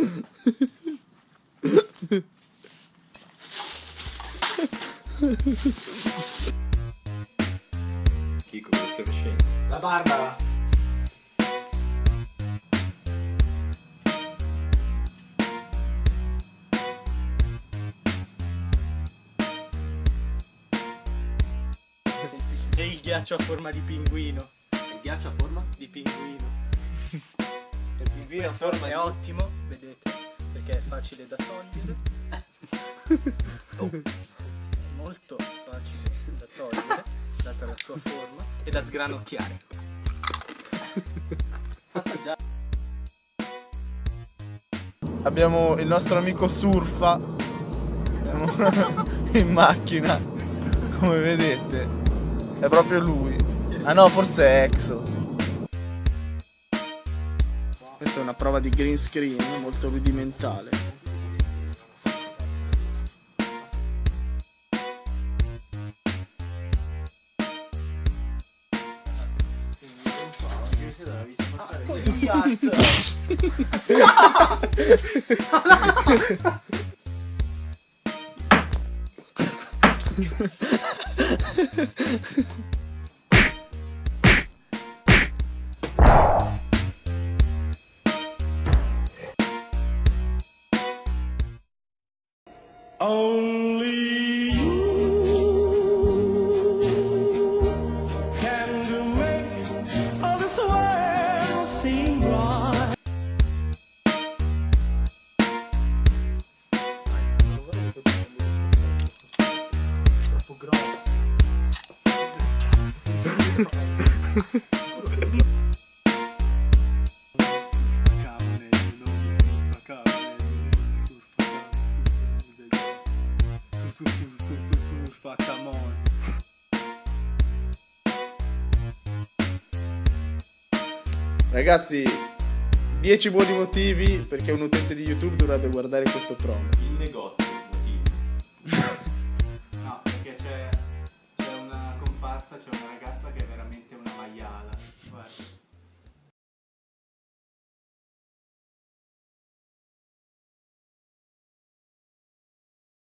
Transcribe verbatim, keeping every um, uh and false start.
Chi come si avvicina? La Barbara! E il ghiaccio a forma di pinguino. Il ghiaccio a forma? Di pinguino. Il pinguino a forma è ottimo, vedete, perché è facile da togliere. Oh. Molto facile da togliere, data la sua forma, e da sgranocchiare. Assaggiare. Abbiamo il nostro amico Surfa in macchina, come vedete. È proprio lui. Ah no, forse è Exo. Questa è una prova di green screen molto rudimentale. Cazzo! Only you can make all this world seem right. Surfa, come on. Ragazzi, dieci buoni motivi perché un utente di YouTube dovrebbe guardare questo promo. Il negozio, motivi. No, perché c'è una comparsa, c'è una ragazza che è veramente una maiala. Guarda.